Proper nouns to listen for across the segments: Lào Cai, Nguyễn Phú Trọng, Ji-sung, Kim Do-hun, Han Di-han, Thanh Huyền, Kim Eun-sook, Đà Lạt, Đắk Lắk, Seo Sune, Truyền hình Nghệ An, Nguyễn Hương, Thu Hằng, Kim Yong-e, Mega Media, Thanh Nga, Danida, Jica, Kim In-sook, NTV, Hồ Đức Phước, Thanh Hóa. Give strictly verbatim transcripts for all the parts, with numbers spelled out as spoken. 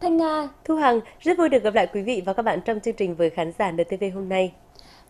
Thanh Nga, Thu Hằng, rất vui được gặp lại quý vị và các bạn trong chương trình với khán giả en tê vê hôm nay.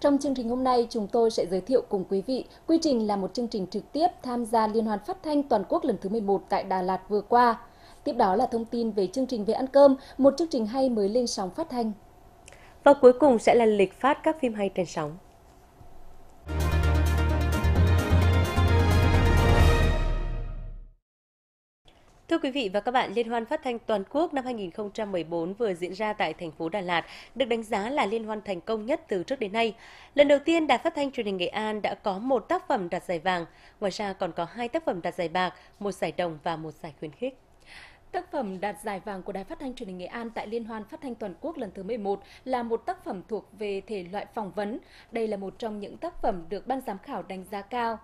Trong chương trình hôm nay, chúng tôi sẽ giới thiệu cùng quý vị quy trình là một chương trình trực tiếp tham gia Liên hoan phát thanh toàn quốc lần thứ mười một tại Đà Lạt vừa qua. Tiếp đó là thông tin về chương trình Về ăn cơm, một chương trình hay mới lên sóng phát thanh. Và cuối cùng sẽ là lịch phát các phim hay trên sóng. Thưa quý vị và các bạn, Liên hoan phát thanh toàn quốc năm hai nghìn không trăm mười bốn vừa diễn ra tại thành phố Đà Lạt, được đánh giá là liên hoan thành công nhất từ trước đến nay. Lần đầu tiên, Đài Phát thanh Truyền hình Nghệ An đã có một tác phẩm đạt giải vàng, ngoài ra còn có hai tác phẩm đạt giải bạc, một giải đồng và một giải khuyến khích. Tác phẩm đạt giải vàng của Đài Phát thanh Truyền hình Nghệ An tại Liên hoan Phát thanh Toàn quốc lần thứ mười một là một tác phẩm thuộc về thể loại phỏng vấn. Đây là một trong những tác phẩm được ban giám khảo đánh giá cao.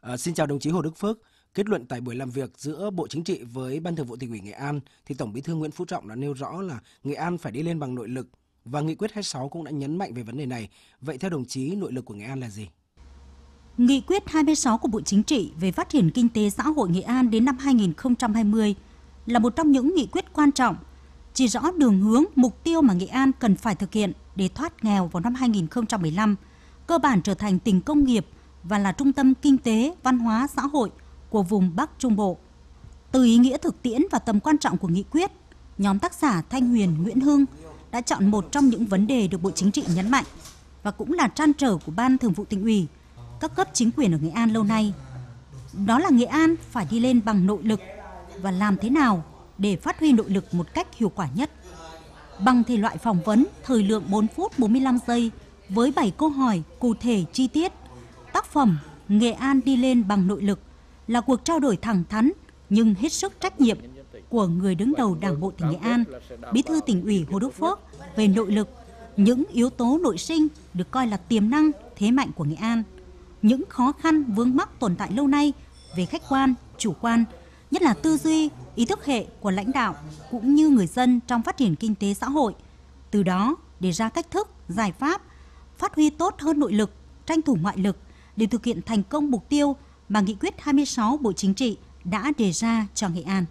À, xin chào đồng chí Hồ Đức Phước. Kết luận tại buổi làm việc giữa Bộ Chính trị với Ban Thường vụ Tỉnh ủy Nghệ An thì Tổng Bí thư Nguyễn Phú Trọng đã nêu rõ là Nghệ An phải đi lên bằng nội lực và Nghị quyết hai mươi sáu cũng đã nhấn mạnh về vấn đề này. Vậy theo đồng chí, nội lực của Nghệ An là gì? Nghị quyết hai mươi sáu của Bộ Chính trị về phát triển kinh tế xã hội Nghệ An đến năm hai nghìn không trăm hai mươi là một trong những nghị quyết quan trọng, chỉ rõ đường hướng, mục tiêu mà Nghệ An cần phải thực hiện để thoát nghèo vào năm hai nghìn không trăm mười lăm, cơ bản trở thành tỉnh công nghiệp và là trung tâm kinh tế, văn hóa, xã hội của vùng Bắc Trung Bộ. Từ ý nghĩa thực tiễn và tầm quan trọng của nghị quyết, nhóm tác giả Thanh Huyền, Nguyễn Hương đã chọn một trong những vấn đề được Bộ Chính trị nhấn mạnh và cũng là trăn trở của Ban Thường vụ Tỉnh ủy, các cấp chính quyền ở Nghệ An lâu nay. Đó là Nghệ An phải đi lên bằng nội lực và làm thế nào để phát huy nội lực một cách hiệu quả nhất. Bằng thể loại phỏng vấn thời lượng bốn phút bốn mươi lăm giây với bảy câu hỏi cụ thể chi tiết, tác phẩm Nghệ An đi lên bằng nội lực là cuộc trao đổi thẳng thắn nhưng hết sức trách nhiệm của người đứng đầu Đảng bộ tỉnh Nghệ An, Bí thư Tỉnh ủy Hồ Đức Phước về nội lực, những yếu tố nội sinh được coi là tiềm năng, thế mạnh của Nghệ An, những khó khăn vướng mắc tồn tại lâu nay về khách quan, chủ quan, nhất là tư duy, ý thức hệ của lãnh đạo cũng như người dân trong phát triển kinh tế xã hội. Từ đó đề ra cách thức, giải pháp, phát huy tốt hơn nội lực, tranh thủ ngoại lực để thực hiện thành công mục tiêu mà Nghị quyết hai mươi sáu Bộ Chính trị đã đề ra cho Nghệ An.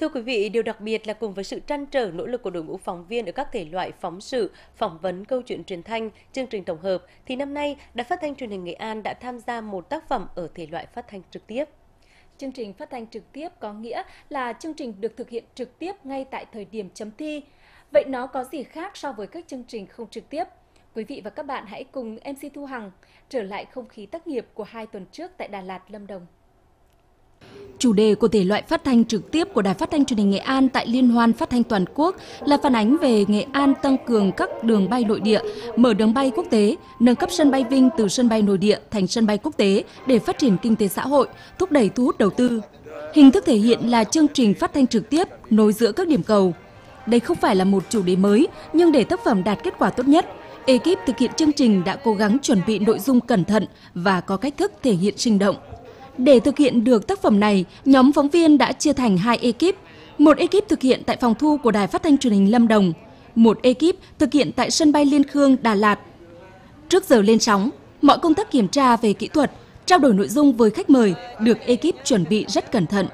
Thưa quý vị, điều đặc biệt là cùng với sự trăn trở nỗ lực của đội ngũ phóng viên ở các thể loại phóng sự, phỏng vấn, câu chuyện truyền thanh, chương trình tổng hợp, thì năm nay, Đài Phát thanh Truyền hình Nghệ An đã tham gia một tác phẩm ở thể loại phát thanh trực tiếp. Chương trình phát thanh trực tiếp có nghĩa là chương trình được thực hiện trực tiếp ngay tại thời điểm chấm thi. Vậy nó có gì khác so với các chương trình không trực tiếp? Quý vị và các bạn hãy cùng em xê Thu Hằng trở lại không khí tác nghiệp của hai tuần trước tại Đà Lạt, Lâm Đồng. Chủ đề của thể loại phát thanh trực tiếp của Đài Phát thanh Truyền hình Nghệ An tại Liên hoan Phát thanh Toàn quốc là phản ánh về Nghệ An tăng cường các đường bay nội địa, mở đường bay quốc tế, nâng cấp sân bay Vinh từ sân bay nội địa thành sân bay quốc tế để phát triển kinh tế xã hội, thúc đẩy thu hút đầu tư. Hình thức thể hiện là chương trình phát thanh trực tiếp nối giữa các điểm cầu. Đây không phải là một chủ đề mới, nhưng để tác phẩm đạt kết quả tốt nhất, ekip thực hiện chương trình đã cố gắng chuẩn bị nội dung cẩn thận và có cách thức thể hiện sinh động. Để thực hiện được tác phẩm này, nhóm phóng viên đã chia thành hai ekip. Một ekip thực hiện tại phòng thu của Đài Phát thanh Truyền hình Lâm Đồng. Một ekip thực hiện tại sân bay Liên Khương, Đà Lạt. Trước giờ lên sóng, mọi công tác kiểm tra về kỹ thuật, trao đổi nội dung với khách mời được ekip chuẩn bị rất cẩn thận.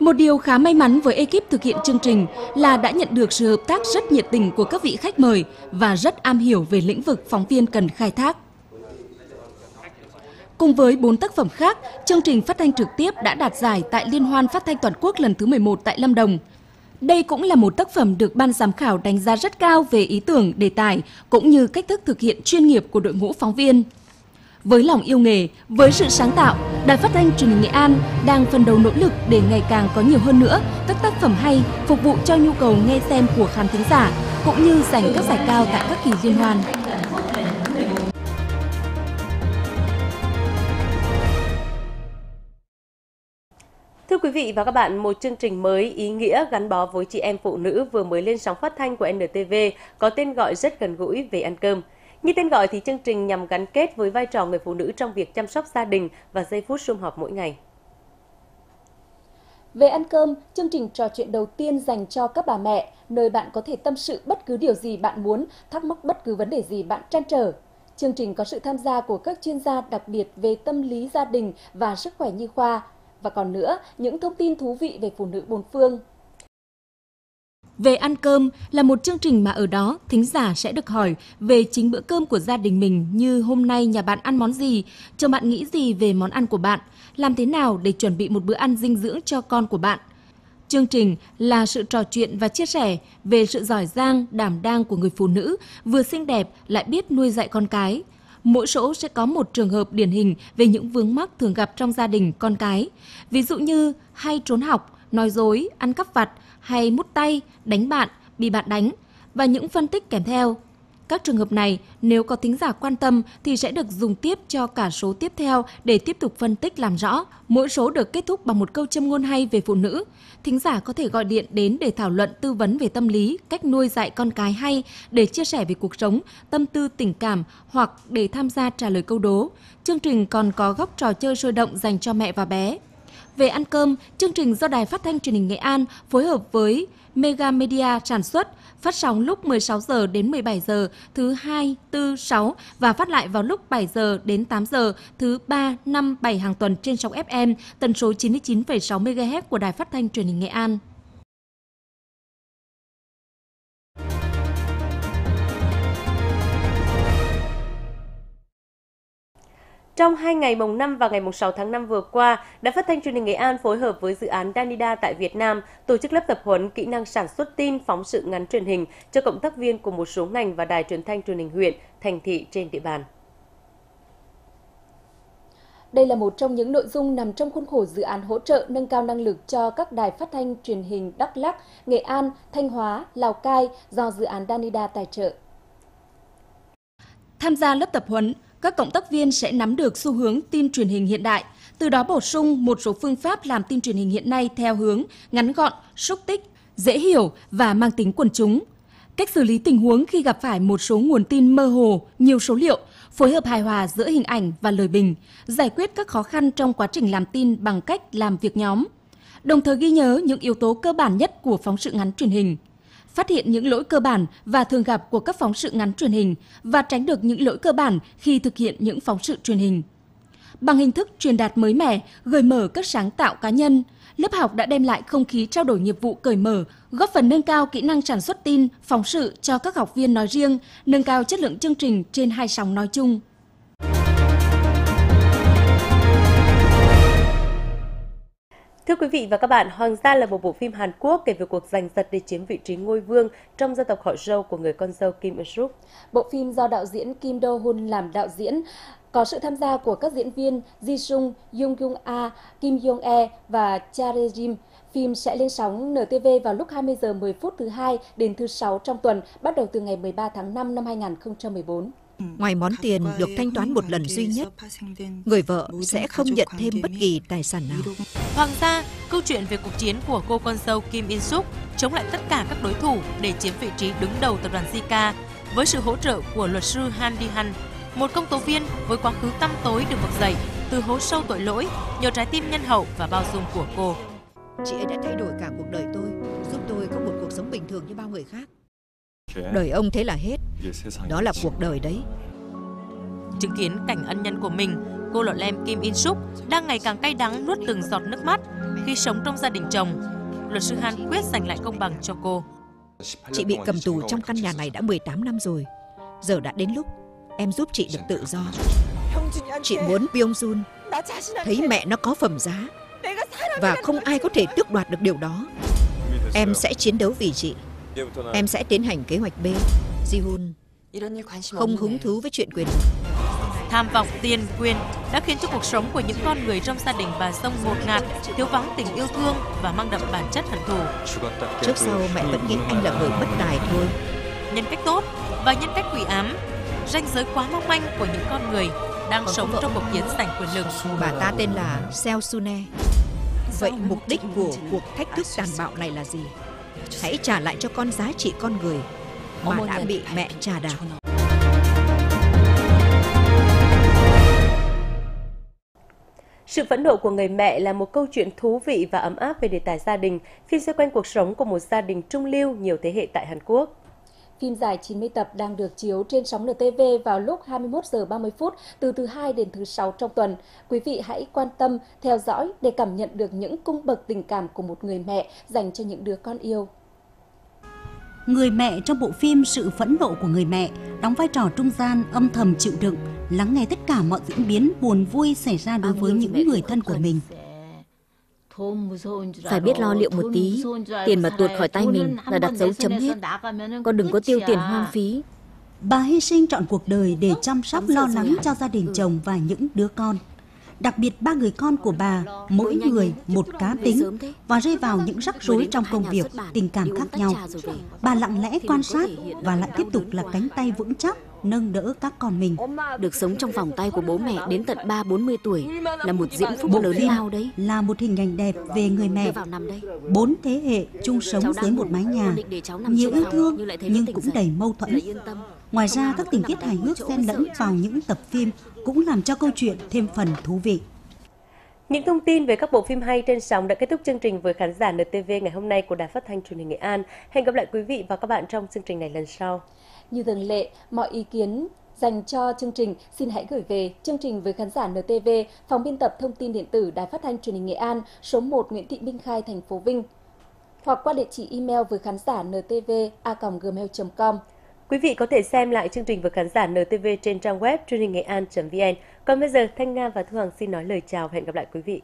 Một điều khá may mắn với ekip thực hiện chương trình là đã nhận được sự hợp tác rất nhiệt tình của các vị khách mời và rất am hiểu về lĩnh vực phóng viên cần khai thác. Cùng với bốn tác phẩm khác, chương trình phát thanh trực tiếp đã đạt giải tại Liên hoan Phát thanh Toàn quốc lần thứ mười một tại Lâm Đồng. Đây cũng là một tác phẩm được ban giám khảo đánh giá rất cao về ý tưởng, đề tài cũng như cách thức thực hiện chuyên nghiệp của đội ngũ phóng viên. Với lòng yêu nghề, với sự sáng tạo, Đài Phát thanh Truyền hình Nghệ An đang phấn đấu nỗ lực để ngày càng có nhiều hơn nữa các tác phẩm hay phục vụ cho nhu cầu nghe xem của khán thính giả, cũng như giành các giải cao tại các kỳ liên hoan. quý vị và các bạn, một chương trình mới ý nghĩa gắn bó với chị em phụ nữ vừa mới lên sóng phát thanh của en tê vê có tên gọi rất gần gũi, Về ăn cơm. Như tên gọi thì chương trình nhằm gắn kết với vai trò người phụ nữ trong việc chăm sóc gia đình và giây phút sum họp mỗi ngày. Về ăn cơm, chương trình trò chuyện đầu tiên dành cho các bà mẹ, nơi bạn có thể tâm sự bất cứ điều gì bạn muốn, thắc mắc bất cứ vấn đề gì bạn trăn trở. Chương trình có sự tham gia của các chuyên gia đặc biệt về tâm lý gia đình và sức khỏe nhi khoa. Và còn nữa, những thông tin thú vị về phụ nữ bốn phương. Về ăn cơm là một chương trình mà ở đó thính giả sẽ được hỏi về chính bữa cơm của gia đình mình, như hôm nay nhà bạn ăn món gì, chồng bạn nghĩ gì về món ăn của bạn, làm thế nào để chuẩn bị một bữa ăn dinh dưỡng cho con của bạn. Chương trình là sự trò chuyện và chia sẻ về sự giỏi giang, đảm đang của người phụ nữ, vừa xinh đẹp lại biết nuôi dạy con cái. Mỗi số sẽ có một trường hợp điển hình về những vướng mắc thường gặp trong gia đình con cái. Ví dụ như hay trốn học, nói dối, ăn cắp vặt, hay mút tay, đánh bạn, bị bạn đánh, và những phân tích kèm theo. Các trường hợp này, nếu có thính giả quan tâm thì sẽ được dùng tiếp cho cả số tiếp theo để tiếp tục phân tích làm rõ. Mỗi số được kết thúc bằng một câu châm ngôn hay về phụ nữ. Thính giả có thể gọi điện đến để thảo luận, tư vấn về tâm lý, cách nuôi dạy con cái, hay để chia sẻ về cuộc sống, tâm tư, tình cảm, hoặc để tham gia trả lời câu đố. Chương trình còn có góc trò chơi sôi động dành cho mẹ và bé. Về ăn cơm, chương trình do Đài Phát thanh Truyền hình Nghệ An phối hợp với Mega Media sản xuất, phát sóng lúc mười sáu giờ đến mười bảy giờ thứ hai, tư, sáu và phát lại vào lúc bảy giờ đến tám giờ thứ ba, năm, bảy hàng tuần trên sóng ép em tần số chín mươi chín phẩy sáu mê ga héc của Đài Phát thanh Truyền hình Nghệ An. Trong hai ngày mùng năm và ngày mùng sáu tháng năm vừa qua, Đài Phát thanh Truyền hình Nghệ An phối hợp với dự án Danida tại Việt Nam tổ chức lớp tập huấn kỹ năng sản xuất tin, phóng sự ngắn truyền hình cho cộng tác viên của một số ngành và đài truyền thanh truyền hình huyện, thành thị trên địa bàn. Đây là một trong những nội dung nằm trong khuôn khổ dự án hỗ trợ nâng cao năng lực cho các đài phát thanh truyền hình Đắk Lắk, Nghệ An, Thanh Hóa, Lào Cai do dự án Danida tài trợ. Tham gia lớp tập huấn, các cộng tác viên sẽ nắm được xu hướng tin truyền hình hiện đại, từ đó bổ sung một số phương pháp làm tin truyền hình hiện nay theo hướng ngắn gọn, xúc tích, dễ hiểu và mang tính quần chúng. Cách xử lý tình huống khi gặp phải một số nguồn tin mơ hồ, nhiều số liệu, phối hợp hài hòa giữa hình ảnh và lời bình, giải quyết các khó khăn trong quá trình làm tin bằng cách làm việc nhóm, đồng thời ghi nhớ những yếu tố cơ bản nhất của phóng sự ngắn truyền hình, phát hiện những lỗi cơ bản và thường gặp của các phóng sự ngắn truyền hình và tránh được những lỗi cơ bản khi thực hiện những phóng sự truyền hình. Bằng hình thức truyền đạt mới mẻ, gợi mở các sáng tạo cá nhân, lớp học đã đem lại không khí trao đổi nghiệp vụ cởi mở, góp phần nâng cao kỹ năng sản xuất tin, phóng sự cho các học viên nói riêng, nâng cao chất lượng chương trình trên hai sóng nói chung. Thưa quý vị và các bạn, Hoàng gia là một bộ phim Hàn Quốc kể về cuộc giành giật để chiếm vị trí ngôi vương trong gia tộc họ Râu của người con dâu Kim Eun-sook. Bộ phim do đạo diễn Kim Do-hun làm đạo diễn, có sự tham gia của các diễn viên Ji-sung, Jung-kyung-a, Kim Yong-e và Cha-re-jim. Phim sẽ lên sóng en tê vê vào lúc hai mươi giờ mười phút thứ hai đến thứ sáu trong tuần, bắt đầu từ ngày mười ba tháng năm năm hai nghìn không trăm mười bốn. Ngoài món tiền được thanh toán một lần duy nhất, người vợ sẽ không nhận thêm bất kỳ tài sản nào. Hoàng gia, câu chuyện về cuộc chiến của cô con dâu Kim In-sook chống lại tất cả các đối thủ để chiếm vị trí đứng đầu tập đoàn Jica với sự hỗ trợ của luật sư Han Di-han, một công tố viên với quá khứ tăm tối được vực dậy từ hố sâu tội lỗi nhờ trái tim nhân hậu và bao dung của cô. Chị ấy đã thay đổi cả cuộc đời tôi, giúp tôi có một cuộc sống bình thường như bao người khác. Đời ông thế là hết, đó là cuộc đời đấy. Chứng kiến cảnh ân nhân của mình, cô lọ lem Kim In-sook đang ngày càng cay đắng nuốt từng giọt nước mắt khi sống trong gia đình chồng. Luật sư Han quyết giành lại công bằng cho cô. Chị bị cầm tù trong căn nhà này đã mười tám năm rồi. Giờ đã đến lúc em giúp chị được tự do. Chị muốn Byung-jun thấy mẹ nó có phẩm giá và không ai có thể tước đoạt được điều đó. Em sẽ chiến đấu vì chị. Em sẽ tiến hành kế hoạch B. Ji-hun không hứng thú với chuyện quyền lực. Tham vọng tiền quyền đã khiến cho cuộc sống của những con người trong gia đình bà Song ngột ngạt, thiếu vắng tình yêu thương và mang đậm bản chất hận thù. Trước sau mẹ vẫn nghĩ anh là người bất tài thôi. Nhân cách tốt và nhân cách quỷ ám, ranh giới quá mong manh của những con người đang sống trong cuộc chiến giành quyền lực. Bà ta tên là Seo Sune. Vậy mục đích của cuộc thách thức tàn bạo này là gì? Hãy trả lại cho con giá trị con người mà đã bị mẹ trà đạp. Sự phẫn nộ của người mẹ là một câu chuyện thú vị và ấm áp về đề tài gia đình, phim xoay quanh cuộc sống của một gia đình trung lưu nhiều thế hệ tại Hàn Quốc. Phim dài chín mươi tập đang được chiếu trên sóng en tê vê vào lúc hai mươi mốt giờ ba mươi phút từ thứ Hai đến thứ Sáu trong tuần. Quý vị hãy quan tâm, theo dõi để cảm nhận được những cung bậc tình cảm của một người mẹ dành cho những đứa con yêu. Người mẹ trong bộ phim Sự phẫn nộ của người mẹ đóng vai trò trung gian âm thầm chịu đựng, lắng nghe tất cả mọi diễn biến buồn vui xảy ra đối với những người thân của mình. Phải biết lo liệu một tí, tiền mà tuột khỏi tay mình là đặt dấu chấm hết, con đừng có tiêu tiền hoang phí. Bà hy sinh trọn cuộc đời để chăm sóc lo lắng cho gia đình chồng và những đứa con. Đặc biệt ba người con của bà, mỗi người một cá tính và rơi vào những rắc rối trong công việc, tình cảm khác nhau. Bà lặng lẽ quan sát và lại tiếp tục là cánh tay vững chắc, nâng đỡ các con mình. Được sống trong vòng tay của bố mẹ đến tận ba bốn mươi tuổi là một diễm phúc lớn lao đấy. Là một hình ảnh đẹp về người mẹ. Bốn thế hệ chung sống dưới một mái nhà, nhiều yêu thương nhưng cũng đầy mâu thuẫn. Ngoài ra các tình tiết hài hước xen lẫn vào những tập phim cũng làm cho câu chuyện thêm phần thú vị. Những thông tin về các bộ phim hay trên sóng đã kết thúc chương trình với khán giả en tê vê ngày hôm nay của Đài Phát thanh Truyền hình Nghệ An. Hẹn gặp lại quý vị và các bạn trong chương trình này lần sau. Như thường lệ, mọi ý kiến dành cho chương trình xin hãy gửi về chương trình với khán giả en tê vê, phòng biên tập thông tin điện tử Đài Phát thanh Truyền hình Nghệ An, số một Nguyễn Thị Minh Khai, thành phố Vinh, hoặc qua địa chỉ email với khán giả en tê vê a còng gmail chấm com. Quý vị có thể xem lại chương trình với khán giả en tê vê trên trang web truyền hình nghệ an chấm vn. Còn bây giờ, Thanh Nga và Thu Hằng xin nói lời chào và hẹn gặp lại quý vị.